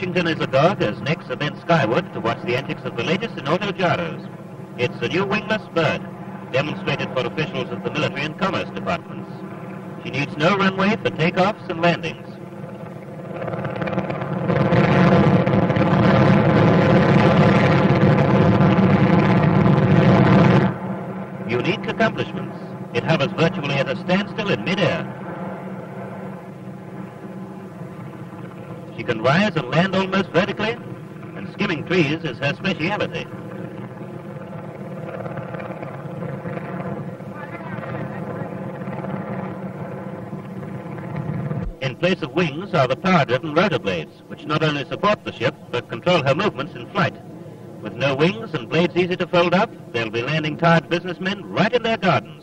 Washington is agog as Knicks event skyward to watch the antics of the latest in autogyros. It's a new wingless bird, demonstrated for officials of the military and commerce departments. She needs no runway for takeoffs and landings. Unique accomplishments. It hovers virtually at a standstill in midair. She can rise and land almost vertically, and skimming trees is her speciality. In place of wings are the power-driven rotor blades, which not only support the ship, but control her movements in flight. With no wings and blades easy to fold up, they'll be landing tired businessmen right in their gardens.